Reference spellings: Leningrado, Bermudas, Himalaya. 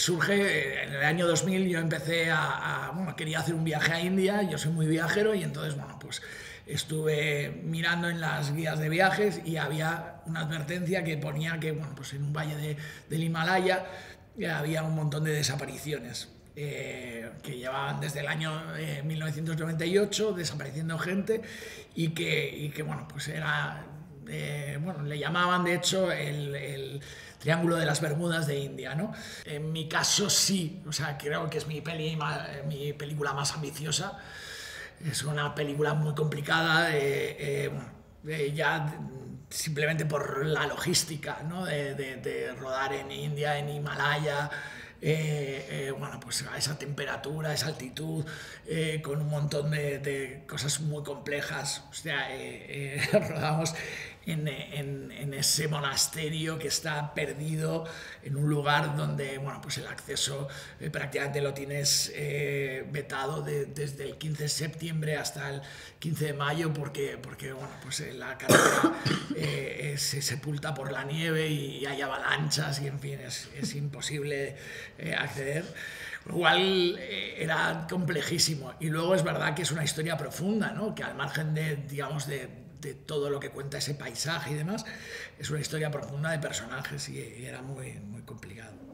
surge en el año 2000, yo empecé bueno, quería hacer un viaje a India, yo soy muy viajero y entonces, bueno, pues estuve mirando en las guías de viajes y había una advertencia que ponía que, bueno, pues en un valle del Himalaya había un montón de desapariciones. Que llevaban desde el año 1998 desapareciendo gente y que bueno, pues era, bueno, le llamaban de hecho el Triángulo de las Bermudas de India, ¿no? En mi caso sí, o sea, creo que es mi película más ambiciosa, es una película muy complicada, ya simplemente por la logística, ¿no? de rodar en India, en Himalaya. Bueno, pues a esa temperatura, a esa altitud, con un montón de cosas muy complejas. O sea, rodamos en ese monasterio que está perdido en un lugar donde, bueno, pues el acceso prácticamente lo tienes vetado desde el 15 de septiembre hasta el 15 de mayo porque bueno, pues la carretera se sepulta por la nieve y hay avalanchas y, en fin, es imposible acceder. Igual era complejísimo. Y luego es verdad que es una historia profunda, ¿no? Que al margen de, digamos, de todo lo que cuenta ese paisaje y demás, es una historia profunda de personajes y era muy, muy complicado.